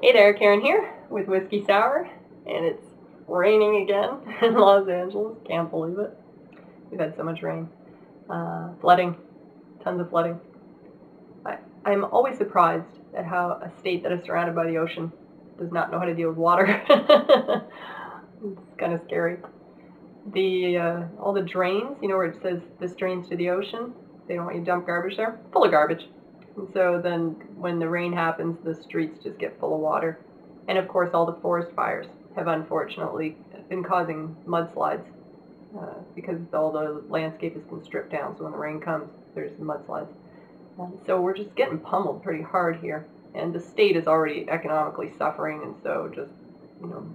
Hey there, Karen here with Whiskey Sour, and it's raining again in Los Angeles. Can't believe it. We've had so much rain. Flooding. Tons of flooding. I'm always surprised at how a state that is surrounded by the ocean does not know how to deal with water. It's kind of scary. All the drains, you know, where it says this drains to the ocean, they don't want you to dump garbage there. Full of garbage. And so then when the rain happens, the streets just get full of water. And of course, all the forest fires have unfortunately been causing mudslides because all the landscape has been stripped down. So when the rain comes, there's mudslides. So we're just getting pummeled pretty hard here. And the state is already economically suffering. And so just, you know,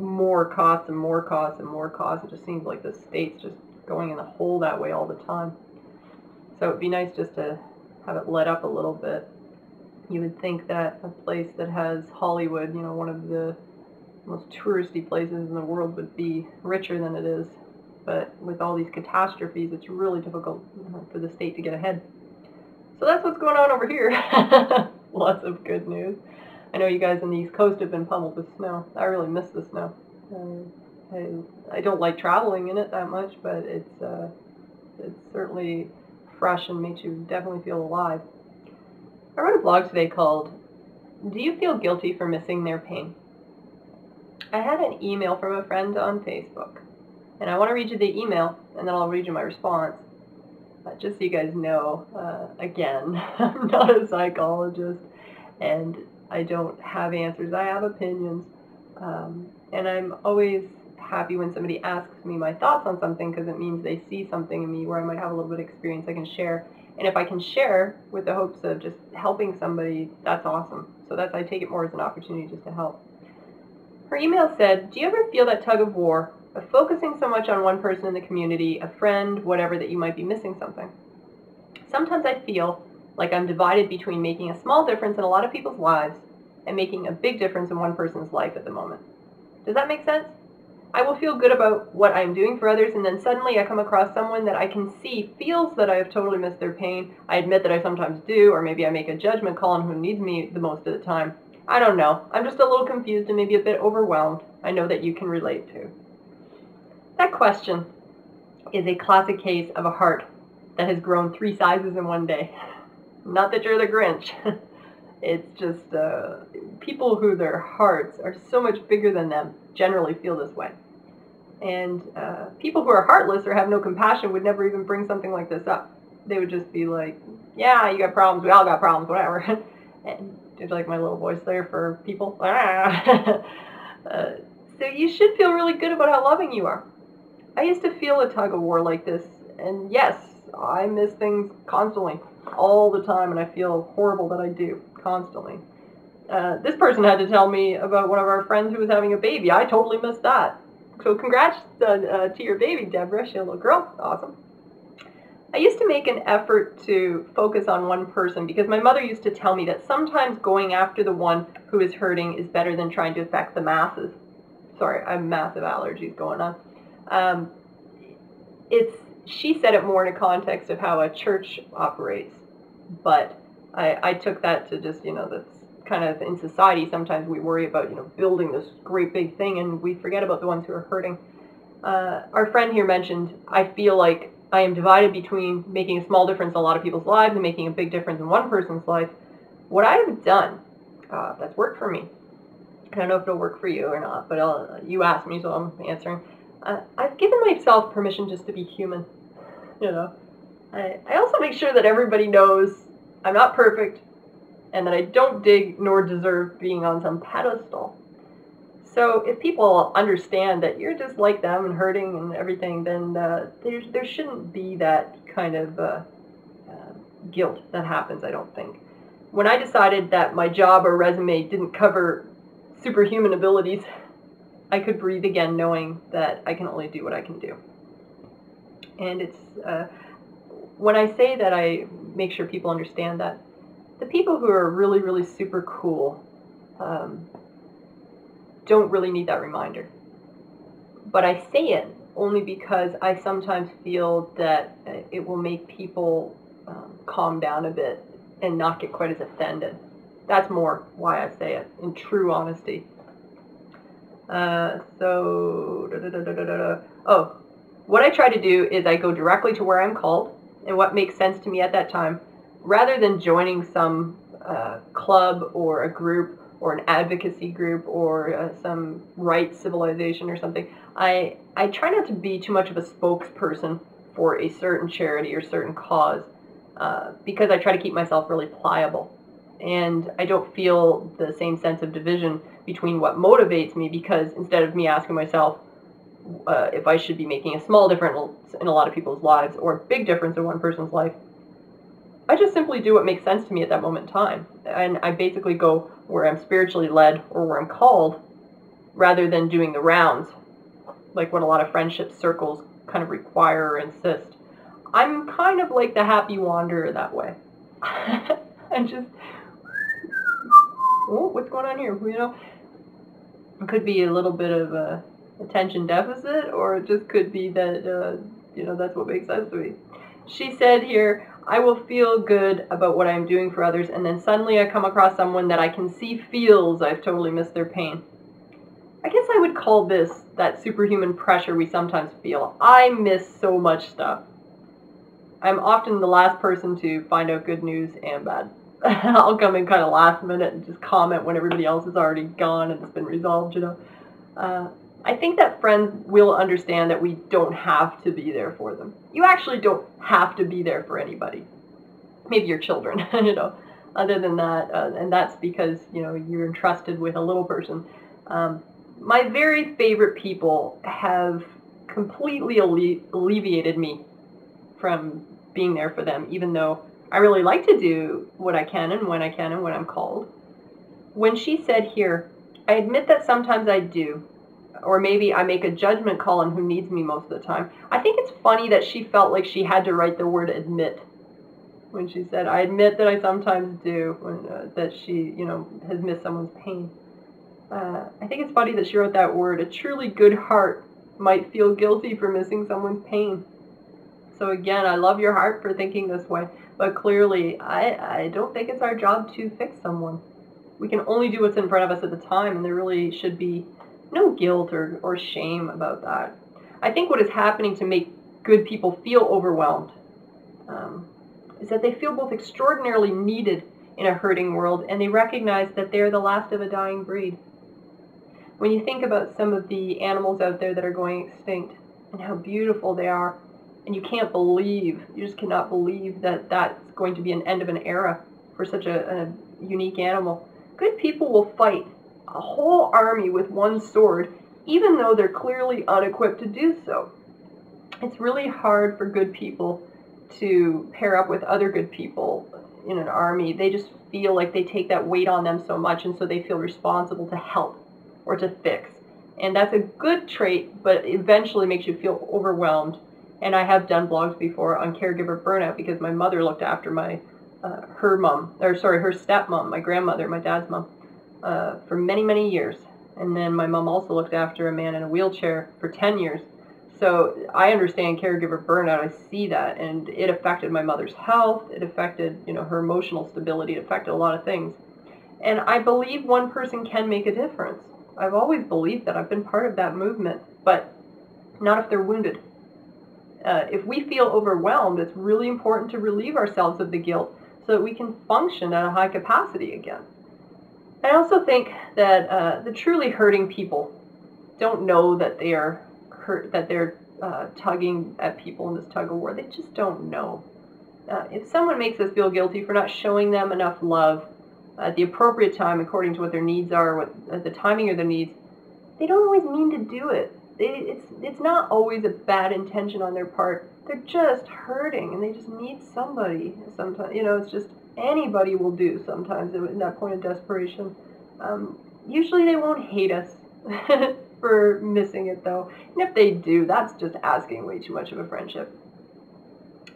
more costs and more costs and more costs. It just seems like the state's just going in the hole that way all the time. So it'd be nice just to have it let up a little bit. You would think that a place that has Hollywood, you know, one of the most touristy places in the world, would be richer than it is. But with all these catastrophes, it's really difficult for the state to get ahead. So that's what's going on over here. Lots of good news. I know you guys on the East Coast have been pummeled with snow. I really miss the snow. I don't like traveling in it that much, but it's certainly fresh and makes you definitely feel alive. I wrote a blog today called, "Do You Feel Guilty for Missing Their Pain?" I had an email from a friend on Facebook, and I want to read you the email, and then I'll read you my response. But just so you guys know, again, I'm not a psychologist, and I don't have answers. I have opinions, and I'm always happy when somebody asks me my thoughts on something, because it means they see something in me where I might have a little bit of experience I can share. And if I can share with the hopes of just helping somebody, that's awesome. So I take it more as an opportunity just to help. Her email said, "Do you ever feel that tug of war of focusing so much on one person in the community, a friend, whatever, that you might be missing something? Sometimes I feel like I'm divided between making a small difference in a lot of people's lives and making a big difference in one person's life at the moment. Does that make sense? I will feel good about what I am doing for others, and then suddenly I come across someone that I can see feels that I have totally missed their pain. I admit that I sometimes do, or maybe I make a judgment call on who needs me the most of the time. I don't know. I'm just a little confused and maybe a bit overwhelmed. I know that you can relate to." That question is a classic case of a heart that has grown 3 sizes in one day. Not that you're the Grinch. It's just people who their hearts are so much bigger than them generally feel this way. And people who are heartless or have no compassion would never even bring something like this up. They would just be like, yeah, you got problems, we all got problems, whatever. And did like my little voice there for people. So you should feel really good about how loving you are. I used to feel a tug of war like this, and yes, I miss things constantly, all the time, and I feel horrible that I do, constantly. This person had to tell me about one of our friends who was having a baby. I totally missed that. So congrats to your baby, Deborah. She's a little girl. Awesome. I used to make an effort to focus on one person because my mother used to tell me that sometimes going after the one who is hurting is better than trying to affect the masses. Sorry, I have massive allergies going on. She said it more in a context of how a church operates, but I took that to just, you know, that's kind of in society. Sometimes we worry about, you know, building this great big thing, and we forget about the ones who are hurting. Our friend here mentioned, I feel like I am divided between making a small difference in a lot of people's lives and making a big difference in one person's life. What I have done that's worked for me, I don't know if it'll work for you or not, but you asked me, so I'm answering. I've given myself permission just to be human. You know, I also make sure that everybody knows I'm not perfect and that I don't dig nor deserve being on some pedestal. So if people understand that you're just like them and hurting and everything, then there shouldn't be that kind of guilt that happens, I don't think. When I decided that my job or resume didn't cover superhuman abilities, I could breathe again knowing that I can only do what I can do. And it's, when I say that, I make sure people understand that the people who are really, really super cool don't really need that reminder. But I say it only because I sometimes feel that it will make people calm down a bit and not get quite as offended. That's more why I say it, in true honesty. Oh, what I try to do is I go directly to where I'm called and what makes sense to me at that time, rather than joining some club or a group or an advocacy group or some right civilization or something. I try not to be too much of a spokesperson for a certain charity or certain cause, because I try to keep myself really pliable. And I don't feel the same sense of division between what motivates me, because instead of me asking myself if I should be making a small difference in a lot of people's lives or a big difference in one person's life, I just simply do what makes sense to me at that moment in time. And I basically go where I'm spiritually led or where I'm called, rather than doing the rounds, like what a lot of friendship circles kind of require or insist. I'm kind of like the happy wanderer that way. And just... oh, what's going on here? You know, it could be a little bit of a attention deficit, or it just could be that, you know, that's what makes sense to me. She said here, I will feel good about what I'm doing for others, and then suddenly I come across someone that I can see feels I've totally missed their pain. I guess I would call this that superhuman pressure we sometimes feel. I miss so much stuff. I'm often the last person to find out good news and bad. I'll come in kind of last minute and just comment when everybody else is already gone and it's been resolved, you know. I think that friends will understand that we don't have to be there for them. You actually don't have to be there for anybody. Maybe your children, you know, other than that. And that's because, you know, you're entrusted with a little person. My very favorite people have completely alleviated me from being there for them, even though I really like to do what I can and when I can and when I'm called. When she said here, I admit that sometimes I do, or maybe I make a judgment call on who needs me most of the time. I think it's funny that she felt like she had to write the word admit when she said, I admit that I sometimes do, when, that she, you know, has missed someone's pain. I think it's funny that she wrote that word. A truly good heart might feel guilty for missing someone's pain. So again, I love your heart for thinking this way, but clearly I don't think it's our job to fix someone. We can only do what's in front of us at the time, and there really should be no guilt or shame about that. I think what is happening to make good people feel overwhelmed is that they feel both extraordinarily needed in a hurting world, and they recognize that they're the last of a dying breed. When you think about some of the animals out there that are going extinct and how beautiful they are, and you can't believe, you just cannot believe that that's going to be an end of an era for such a unique animal. Good people will fight a whole army with one sword, even though they're clearly unequipped to do so. It's really hard for good people to pair up with other good people in an army. They just feel like they take that weight on them so much, and so they feel responsible to help or to fix. And that's a good trait, but eventually makes you feel overwhelmed. And I have done blogs before on caregiver burnout, because my mother looked after my, her stepmom, my grandmother, my dad's mom, for many, many years. And then my mom also looked after a man in a wheelchair for 10 years. So I understand caregiver burnout. I see that, and it affected my mother's health. It affected, you know, her emotional stability. It affected a lot of things. And I believe one person can make a difference. I've always believed that. I've been part of that movement, but not if they're wounded. If we feel overwhelmed, it's really important to relieve ourselves of the guilt so that we can function at a high capacity again. I also think that the truly hurting people don't know that they are hurt, that they're tugging at people in this tug of war. They just don't know. If someone makes us feel guilty for not showing them enough love at the appropriate time, according to what their needs are, the timing of their needs, they don't always mean to do it. It's not always a bad intention on their part. They're just hurting, and they just need somebody sometimes. You know, it's just anybody will do sometimes in that point of desperation. Usually they won't hate us for missing it, though. And if they do, that's just asking way too much of a friendship.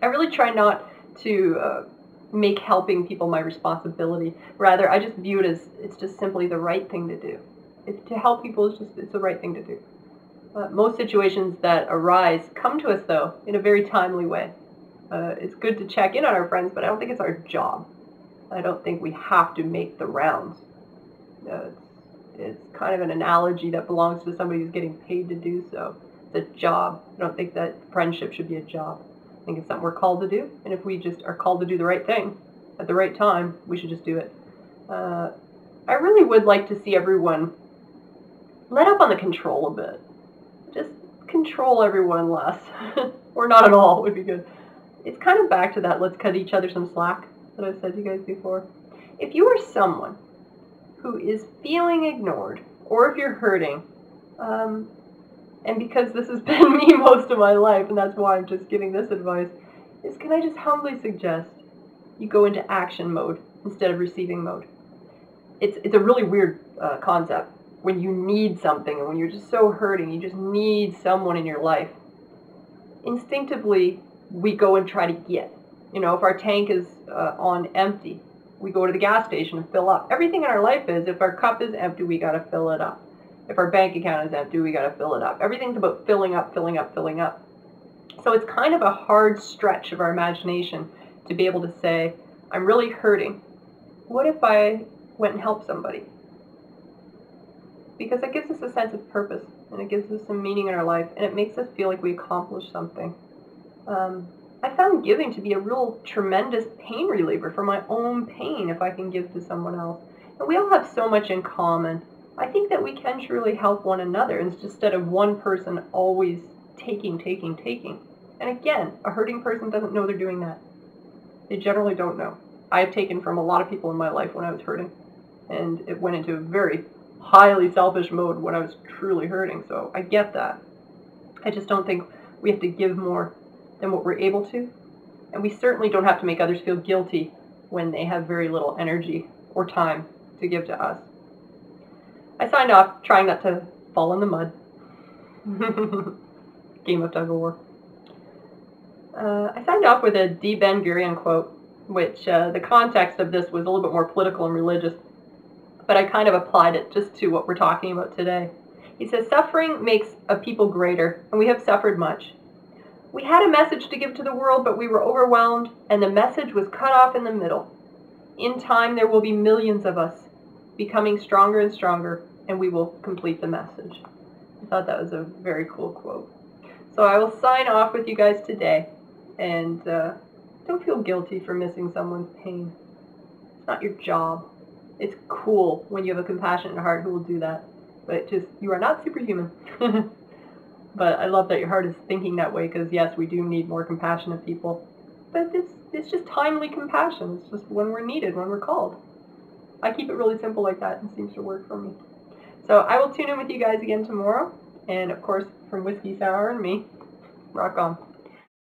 I really try not to make helping people my responsibility. Rather, I just view it as it's just simply the right thing to do. To help people is just, it's the right thing to do. Most situations that arise come to us, though, in a very timely way. It's good to check in on our friends, but I don't think it's our job. I don't think we have to make the rounds. It's kind of an analogy that belongs to somebody who's getting paid to do so. It's a job. I don't think that friendship should be a job. I think it's something we're called to do, and if we just are called to do the right thing at the right time, we should just do it. I really would like to see everyone let up on the control a bit. Just control everyone less, or not at all would be good. It's kind of back to that let's cut each other some slack that I've said to you guys before. If you are someone who is feeling ignored, or if you're hurting, and because this has been me most of my life, and that's why I'm just giving this advice, is can I just humbly suggest you go into action mode instead of receiving mode. It's a really weird concept when you need something and when you're just so hurting, you just need someone in your life. Instinctively, we go and try to get. You know, if our tank is on empty, we go to the gas station and fill up. Everything in our life is, if our cup is empty, we gotta fill it up. If our bank account is empty, we gotta fill it up. Everything's about filling up, filling up, filling up. So it's kind of a hard stretch of our imagination to be able to say, I'm really hurting. What if I went and helped somebody? Because that gives us a sense of purpose, and it gives us some meaning in our life, and it makes us feel like we accomplished something. I found giving to be a real tremendous pain reliever for my own pain if I can give to someone else. And we all have so much in common. I think that we can truly help one another instead of one person always taking, taking, taking. And again, a hurting person doesn't know they're doing that. They generally don't know. I've taken from a lot of people in my life when I was hurting, and it went into a very highly selfish mode when I was truly hurting, so I get that. I just don't think we have to give more than what we're able to, and we certainly don't have to make others feel guilty when they have very little energy or time to give to us. I signed off trying not to fall in the mud. Game of tug of war. I signed off with a D. Ben-Gurion quote, which the context of this was a little bit more political and religious, but I kind of applied it just to what we're talking about today. He says, suffering makes a people greater, and we have suffered much. We had a message to give to the world, but we were overwhelmed, and the message was cut off in the middle. In time, there will be millions of us becoming stronger and stronger, and we will complete the message. I thought that was a very cool quote. So I will sign off with you guys today, and don't feel guilty for missing someone's pain. It's not your job. It's cool when you have a compassionate heart who will do that, but just, you are not superhuman. But I love that your heart is thinking that way, because yes, we do need more compassionate people. But it's just timely compassion. It's just when we're needed, when we're called. I keep it really simple like that, and it seems to work for me. So I will tune in with you guys again tomorrow, and of course, from Whiskey Sour and me, rock on.